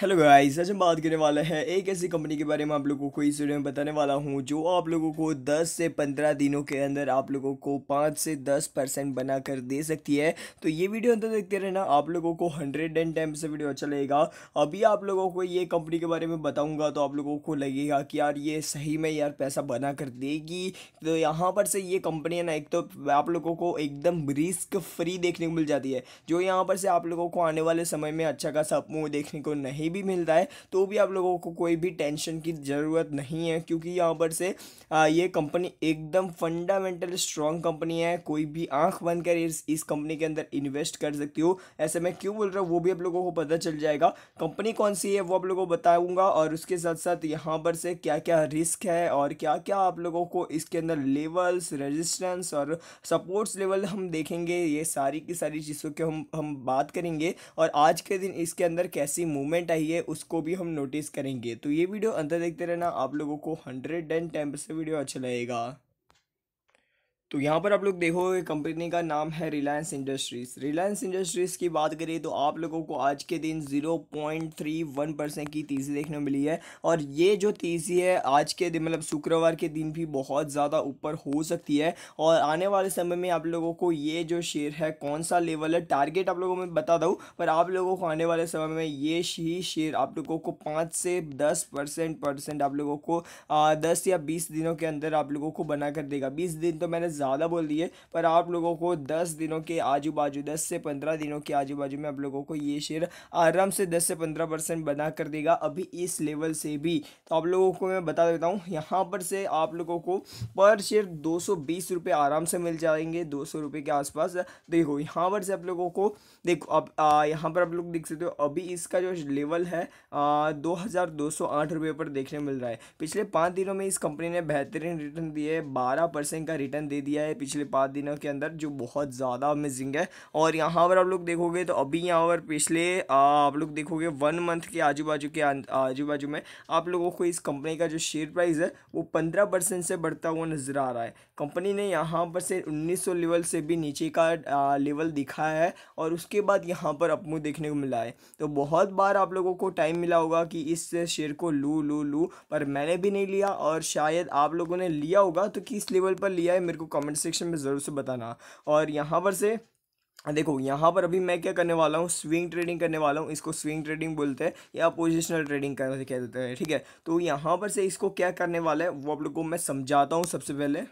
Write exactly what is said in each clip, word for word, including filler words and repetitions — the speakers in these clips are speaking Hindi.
हेलो गाइस, आज हम बात करने वाले हैं एक ऐसी कंपनी के बारे में आप लोगों को इस वीडियो में बताने वाला हूं जो आप लोगों को दस से पंद्रह दिनों के अंदर आप लोगों को पाँच से दस परसेंट बना कर दे सकती है। तो ये वीडियो अंदर देखते रहना, आप लोगों को हंड्रेड एंड टाइम से वीडियो अच्छा लगेगा। अभी आप लोगों को ये कंपनी के बारे में बताऊँगा तो आप लोगों को लगेगा कि यार ये सही में यार पैसा बना कर देगी। तो यहाँ पर से ये कंपनी है ना, एक तो आप लोगों को एकदम रिस्क फ्री देखने को मिल जाती है, जो यहाँ पर से आप लोगों को आने वाले समय में अच्छा खासा अपमूव देखने को नहीं भी मिलता है। तो भी आप लोगों को कोई भी टेंशन की ज़रूरत नहीं है, क्योंकि यहाँ पर से आ, ये कंपनी एकदम फंडामेंटल स्ट्रांग कंपनी है। कोई भी आंख बंद कर इस, इस कंपनी के अंदर इन्वेस्ट कर सकती हो। ऐसे मैं क्यों बोल रहा हूँ वो भी आप लोगों को पता चल जाएगा, कंपनी कौन सी है वो आप लोगों को बताऊँगा। और उसके साथ साथ यहाँ पर से क्या क्या रिस्क है और क्या क्या आप लोगों को इसके अंदर लेवल्स, रेजिस्टेंस और सपोर्ट्स लेवल हम देखेंगे, ये सारी की सारी चीज़ों की हम हम बात करेंगे। और आज के दिन इसके अंदर कैसी मूवमेंट है उसको भी हम नोटिस करेंगे। तो ये वीडियो अंदर देखते रहना, आप लोगों को hundred and ten percent video अच्छा लगेगा। तो यहाँ पर आप लोग देखो, कंपनी का नाम है रिलायंस इंडस्ट्रीज़। रिलायंस इंडस्ट्रीज़ की बात करें तो आप लोगों को आज के दिन zero point three one percent की तेज़ी देखने को मिली है। और ये जो तेज़ी है आज के दिन मतलब शुक्रवार के दिन भी बहुत ज़्यादा ऊपर हो सकती है। और आने वाले समय में आप लोगों को ये जो शेयर है कौन सा लेवल है, टारगेट आप लोगों में बता दूँ, पर आप लोगों को आने वाले समय में ये ही शेयर आप लोगों को पाँच से दस परसेंट परसेंट आप लोगों को दस या बीस दिनों के अंदर आप लोगों को बना कर देगा। बीस दिन तो मैंने ज़्यादा बोल दिए, पर आप लोगों को दस दिनों के आजू बाजू, दस से पंद्रह दिनों के आजू बाजू में आप लोगों को ये शेयर आराम से दस से पंद्रह परसेंट बना कर देगा अभी इस लेवल से भी। तो आप लोगों को मैं बता देता हूँ, यहाँ पर से आप लोगों को पर शेयर दो सौ बीस रुपये आराम से मिल जाएंगे, दो सौ रुपये के आसपास। देखो यहाँ पर से आप लोगों को देखो, अब यहाँ पर आप लोग देख सकते हो अभी इसका जो लेवल है दो हज़ार दो सौ आठ रुपये पर देखने मिल रहा है। पिछले पाँच दिनों में इस कंपनी ने बेहतरीन रिटर्न दिए, बारह परसेंट का रिटर्न दे दिया है पिछले पाँच दिनों के अंदर, जो बहुत ज़्यादा अमेजिंग है। और यहाँ पर आप लोग देखोगे तो अभी यहाँ पर पिछले आप लोग देखोगे वन मंथ के आजू बाजू के आजू बाजू में आप लोगों को इस कंपनी का जो शेयर प्राइस है वो पंद्रह परसेंट से बढ़ता हुआ नज़र आ रहा है। कंपनी ने यहाँ पर से उन्नीस सौ लेवल से भी नीचे का आ, लेवल दिखाया है और उसके बाद यहाँ पर अपमूव देखने को मिला है। तो बहुत बार आप लोगों को टाइम मिला होगा कि इस शेयर को लूँ लूँ लूँ पर मैंने भी नहीं लिया, और शायद आप लोगों ने लिया होगा। तो किस लेवल पर लिया है मेरे को कमेंट सेक्शन में ज़रूर से बताना। और यहाँ पर से देखो, यहाँ पर अभी मैं क्या करने वाला हूँ, स्विंग ट्रेडिंग करने वाला हूँ। इसको स्विंग ट्रेडिंग बोलते हैं या पोजिशनल ट्रेडिंग करने कह देते हैं, ठीक है। तो यहाँ पर से इसको क्या करने वाला है वो आप लोगों को मैं समझाता हूँ सबसे पहले।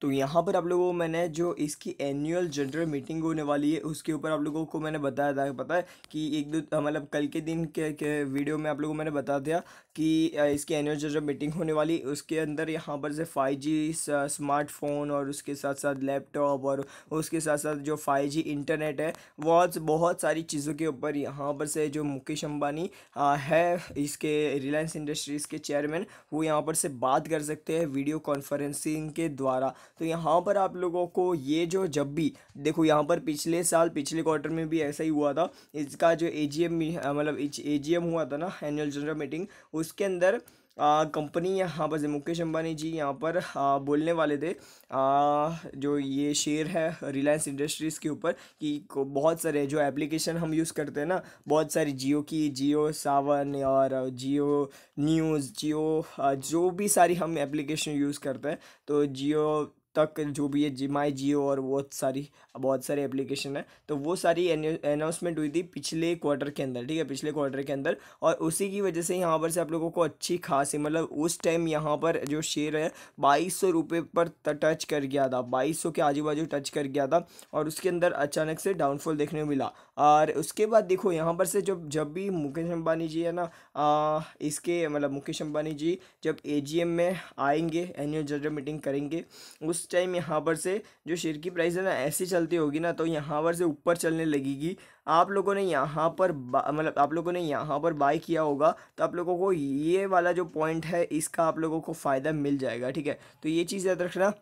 तो यहाँ पर आप लोगों को मैंने जो इसकी एनुअल जनरल मीटिंग होने वाली है उसके ऊपर आप लोगों को मैंने बताया था, पता है कि एक दो मतलब कल के दिन के, के वीडियो में आप लोगों को मैंने बता दिया कि इसकी एनुअल जनरल मीटिंग होने वाली, उसके अंदर यहाँ पर से फाइव जी स्मार्टफोन और उसके साथ साथ लैपटॉप और उसके साथ साथ जो फाइव जी इंटरनेट है बहुत बहुत सारी चीज़ों के ऊपर यहाँ पर से जो मुकेश अम्बानी है इसके रिलायंस इंडस्ट्रीज़ के चेयरमैन, वो यहाँ पर से बात कर सकते हैं वीडियो कॉन्फ्रेंसिंग के द्वारा। तो यहाँ पर आप लोगों को ये जो जब भी देखो, यहाँ पर पिछले साल पिछले क्वार्टर में भी ऐसा ही हुआ था। इसका जो एजीएम मतलब एजीएम हुआ था ना, एनुअल जनरल मीटिंग, उसके अंदर कंपनी यहाँ पर मुकेश अंबानी जी यहाँ पर आ, बोलने वाले थे आ, जो ये शेयर है रिलायंस इंडस्ट्रीज़ के ऊपर कि बहुत सारे जो एप्लीकेशन हम यूज़ करते हैं ना, बहुत सारी जियो की, जियो सावन और जियो न्यूज़, जियो जो भी सारी हम एप्लीकेशन यूज़ करते हैं, तो जियो तक जो भी है जी माई जियो और बहुत सारी बहुत सारी एप्लीकेशन है, तो वो सारी अनाउंसमेंट हुई थी पिछले क्वार्टर के अंदर, ठीक है, पिछले क्वार्टर के अंदर। और उसी की वजह से यहाँ पर से आप लोगों को अच्छी खासी मतलब उस टाइम यहाँ पर जो शेयर है बाईस सौ रुपये पर टच कर गया था, बाईस सौ के आजू बाजू टच कर गया था और उसके अंदर अचानक से डाउनफॉल देखने को मिला। और उसके बाद देखो यहाँ पर से जब जब भी मुकेश अम्बानी जी है ना आ, इसके मतलब मुकेश अम्बानी जी जब ए जी एम में आएंगे, एनुअल जनरल मीटिंग करेंगे, उस टाइम यहाँ पर से जो शेयर की प्राइस है ना ऐसी चलती होगी ना, तो यहाँ पर से ऊपर चलने लगेगी। आप लोगों ने यहाँ पर मतलब आप लोगों ने यहाँ पर बाय किया होगा तो आप लोगों को ये वाला जो पॉइंट है इसका आप लोगों को फ़ायदा मिल जाएगा, ठीक है। तो ये चीज़ याद रखना।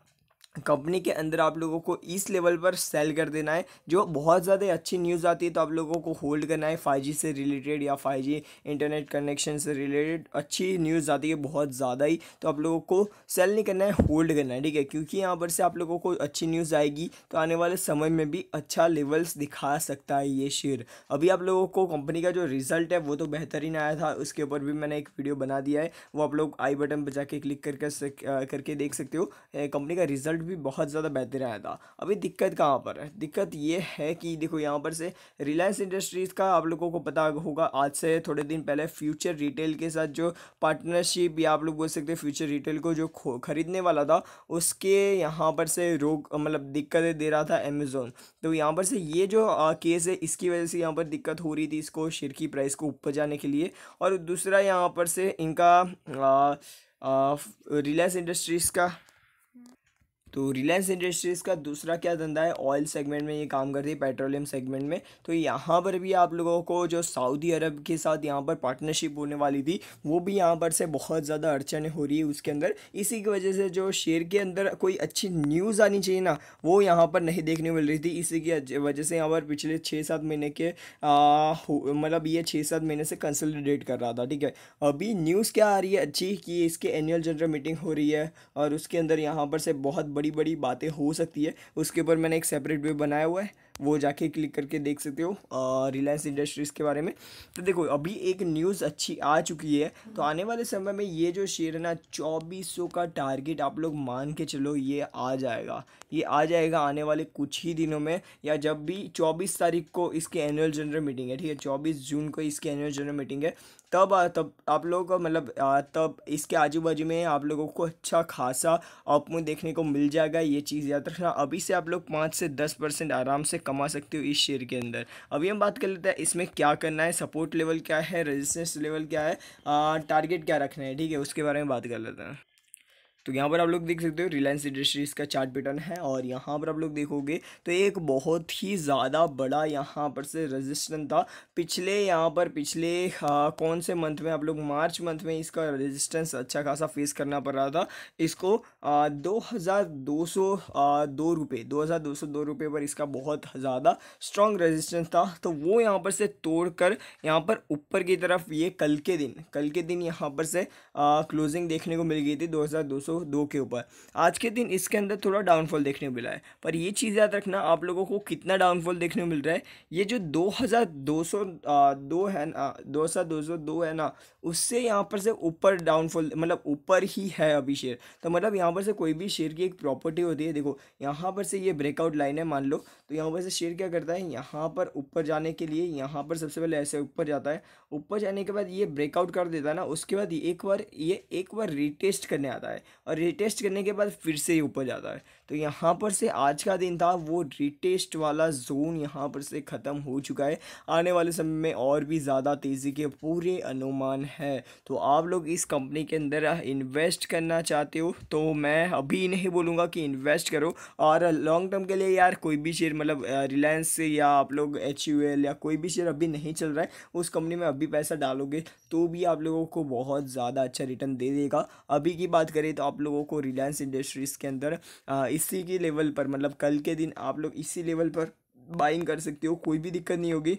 कंपनी के अंदर आप लोगों को इस लेवल पर सेल कर देना है। जो बहुत ज़्यादा अच्छी न्यूज़ आती है तो आप लोगों को होल्ड करना है। फाइव जी से रिलेटेड या फाइव जी इंटरनेट कनेक्शन से रिलेटेड अच्छी न्यूज़ आती है बहुत ज़्यादा ही, तो आप लोगों को सेल नहीं करना है, होल्ड करना है, ठीक है। क्योंकि यहाँ पर से आप लोगों को अच्छी न्यूज़ आएगी तो आने वाले समय में भी अच्छा लेवल्स दिखा सकता है ये शेयर। अभी आप लोगों को कंपनी का जो रिज़ल्ट है वो तो बेहतरीन आया था, उसके ऊपर भी मैंने एक वीडियो बना दिया है, वो आप लोग आई बटन पर जाके क्लिक कर करके देख सकते हो। कंपनी का रिजल्ट भी बहुत ज़्यादा बेहतर आया था। अभी दिक्कत कहाँ पर है? दिक्कत ये है कि देखो यहाँ पर से रिलायंस इंडस्ट्रीज़ का आप लोगों को पता होगा, आज से थोड़े दिन पहले फ्यूचर रिटेल के साथ जो पार्टनरशिप या आप लोग बोल सकते हैं फ्यूचर रिटेल को जो खरीदने वाला था, उसके यहाँ पर से रोक मतलब दिक्कतें दे रहा था अमेज़ॉन। तो यहाँ पर से ये जो केस है इसकी वजह से यहाँ पर दिक्कत हो रही थी इसको शेयर की प्राइस को ऊपर जाने के लिए। और दूसरा यहाँ पर से इनका रिलायंस इंडस्ट्रीज़ का तो रिलायंस इंडस्ट्रीज़ का दूसरा क्या धंधा है, ऑयल सेगमेंट में ये काम करती है, पेट्रोलियम सेगमेंट में। तो यहाँ पर भी आप लोगों को जो सऊदी अरब के साथ यहाँ पर पार्टनरशिप होने वाली थी वो भी यहाँ पर से बहुत ज़्यादा अड़चने हो रही है उसके अंदर। इसी की वजह से जो शेयर के अंदर कोई अच्छी न्यूज़ आनी चाहिए ना वो यहाँ पर नहीं देखने मिल रही थी। इसी की वजह से यहाँ पर पिछले छः सात महीने के मतलब ये छः सात महीने से कंसोलिडेट कर रहा था, ठीक है। अभी न्यूज़ क्या आ रही है अच्छी कि इसके एनुअल जनरल मीटिंग हो रही है और उसके अंदर यहाँ पर से बहुत बड़ी बड़ी बातें हो सकती है। उसके ऊपर मैंने एक सेपरेट वीडियो बनाया हुआ है, वो जाके क्लिक करके देख सकते हो रिलायंस इंडस्ट्रीज़ के बारे में। तो देखो अभी एक न्यूज़ अच्छी आ चुकी है तो आने वाले समय में ये जो शेयर है ना चौबीस सौ का टारगेट आप लोग मान के चलो ये आ जाएगा, ये आ जाएगा आने वाले कुछ ही दिनों में, या जब भी चौबीस तारीख को इसकी एनुअल जनरल मीटिंग है, ठीक है, चौबीस जून को इसकी एनुअल जनरल मीटिंग है, तब तब आप लोगों को मतलब तब इसके आजू बाजू में आप लोगों को अच्छा खासा अपमूव देखने को मिल जाएगा। ये चीज़ याद रखना, अभी से आप लोग पाँच से दस परसेंट आराम से कमा सकते हो इस शेयर के अंदर। अभी हम बात कर लेते हैं इसमें क्या करना है, सपोर्ट लेवल क्या है, रेजिस्टेंस लेवल क्या है, टारगेट क्या रखना है, ठीक है, उसके बारे में बात कर लेते हैं। तो यहाँ पर आप लोग देख सकते हो रिलायंस इंडस्ट्रीज़ का चार्ट पैटर्न है और यहाँ पर आप लोग देखोगे तो एक बहुत ही ज़्यादा बड़ा यहाँ पर से रेजिस्टेंस था पिछले यहाँ पर पिछले आ, कौन से मंथ में आप लोग मार्च मंथ में इसका रेजिस्टेंस अच्छा खासा फेस करना पड़ रहा था। इसको आ, दो हज़ार दो सौ दो रुपये दो हज़ार दो सौ दो रुपये पर इसका बहुत ज़्यादा स्ट्रॉन्ग रेजिस्टेंस था, तो वो यहाँ पर से तोड़ कर यहाँ पर ऊपर की तरफ ये कल के दिन कल के दिन यहाँ पर से क्लोजिंग देखने को मिल गई थी दो हज़ार दो सौ दो के ऊपर। आज के दिन इसके अंदर थोड़ा डाउनफॉल देखने को मिला है, पर ये चीज़ याद रखना आप लोगों को कितना डाउनफॉल देखने को मिल रहा है। ये जो दो हज़ार दो सौ दो है ना दो हज़ार दो सौ दो है ना उससे यहाँ पर से ऊपर डाउनफॉल मतलब ऊपर ही है अभी शेयर। तो मतलब यहाँ पर से कोई भी शेयर की एक प्रॉपर्टी होती है, देखो यहाँ पर से ये ब्रेकआउट लाइन है मान लो, तो यहाँ पर से शेयर क्या करता है यहाँ पर ऊपर जाने के लिए यहाँ पर सबसे पहले ऐसे ऊपर जाता है, ऊपर जाने के बाद ये ब्रेकआउट कर देता है ना, उसके बाद एक बार ये एक बार रिटेस्ट करने आता है और रिटेस्ट करने के बाद फिर से ही ऊपर जाता है। तो यहाँ पर से आज का दिन था वो रिटेस्ट वाला जोन यहाँ पर से ख़त्म हो चुका है। आने वाले समय में और भी ज़्यादा तेज़ी के पूरे अनुमान है, तो आप लोग इस कंपनी के अंदर इन्वेस्ट करना चाहते हो तो मैं अभी नहीं बोलूँगा कि इन्वेस्ट करो। और लॉन्ग टर्म के लिए यार कोई भी शेयर मतलब रिलायंस से या आप लोग एच यू एल या कोई भी शेयर अभी नहीं चल रहा है उस कंपनी में अभी पैसा डालोगे तो भी आप लोगों को बहुत ज़्यादा अच्छा रिटर्न दे देगा। अभी की बात करें तो आप लोगों को रिलायंस इंडस्ट्रीज़ के अंदर आ, इसी की लेवल पर मतलब कल के दिन आप लोग इसी लेवल पर बाइंग कर सकते हो, कोई भी दिक्कत नहीं होगी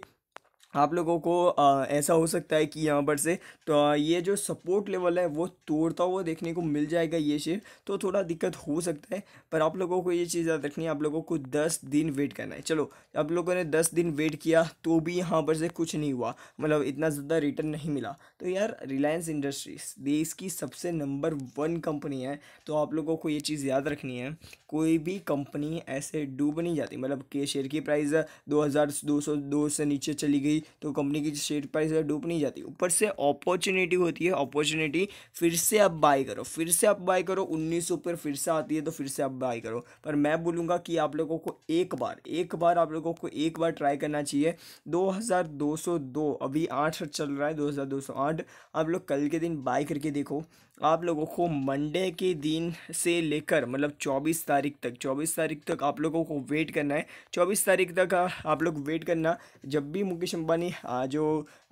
आप लोगों को। आ, ऐसा हो सकता है कि यहाँ पर से तो आ, ये जो सपोर्ट लेवल है वो तोड़ता हुआ देखने को मिल जाएगा ये शेयर, तो थोड़ा दिक्कत हो सकता है, पर आप लोगों को ये चीज़ याद रखनी है आप लोगों को दस दिन वेट करना है। चलो आप लोगों ने दस दिन वेट किया तो भी यहाँ पर से कुछ नहीं हुआ, मतलब इतना ज़्यादा रिटर्न नहीं मिला। तो यार रिलायंस इंडस्ट्रीज़ देश की सबसे नंबर वन कंपनी है, तो आप लोगों को ये चीज़ याद रखनी है। कोई भी कंपनी ऐसे डूब नहीं जाती, मतलब के शेयर की प्राइस दो हज़ार दो सौ दो से नीचे चली गई तो कंपनी की शेयर प्राइस डूब नहीं जाती, ऊपर से अपॉर्चुनिटी होती है, अपॉर्चुनिटी फिर से आप बाय करो फिर से आप बाय करो उन्नीस सौ पर फिर से आती है तो फिर से आप बाय करो। पर मैं बोलूँगा कि आप लोगों को एक बार एक बार आप लोगों को एक बार ट्राई करना चाहिए। दो हज़ार दो सौ दो अभी आठ चल रहा है दो हज़ार दो सौ आठ, आप लोग कल के दिन बाय करके देखो आप लोगों को मंडे के दिन से लेकर मतलब चौबीस तारीख तक चौबीस तारीख तक आप लोगों को वेट करना है। चौबीस तारीख तक आप लोग वेट करना, जब भी मुकेश अंबानी जो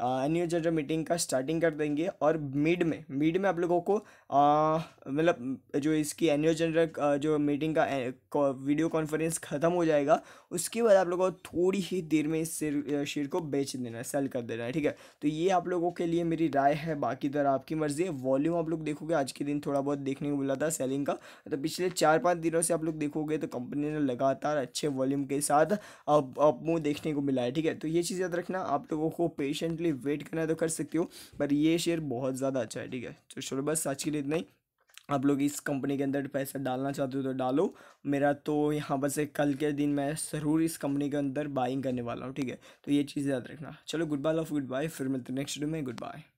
एन्यूअल जनरल मीटिंग का स्टार्टिंग कर देंगे और मिड में मिड में आप लोगों को मतलब जो इसकी एन्यूअल जनरल जो मीटिंग का वीडियो कॉन्फ्रेंस ख़त्म हो जाएगा, उसके बाद आप लोगों को थोड़ी ही देर में इस शेयर को बेच देना है, सेल कर देना है, ठीक है। तो ये आप लोगों के लिए मेरी राय है, बाकी दर आपकी मर्जी है। वॉल्यूम आप लोग देखोगे आज के दिन थोड़ा बहुत देखने को मिला था सेलिंग का, तो पिछले चार पाँच दिनों से आप लोग देखोगे तो कंपनी ने लगातार अच्छे वॉल्यूम के साथ अब अब मुँह देखने को मिला है, ठीक है। तो ये चीज़ याद रखना, आप लोगों को पेशेंटली वेट करना तो कर सकते हो, पर ये शेयर बहुत ज़्यादा अच्छा है, ठीक है। तो चलो बस आज के लिए इतना ही। आप लोग इस कंपनी के अंदर पैसा डालना चाहते हो तो डालो, मेरा तो यहाँ पर से कल के दिन मैं ज़रूर इस कंपनी के अंदर बाइंग करने वाला हूँ, ठीक है। तो ये चीज़ याद रखना। चलो good bye, love good bye, फिर मिलते हैं नेक्स्ट वीडियो में। Good bye.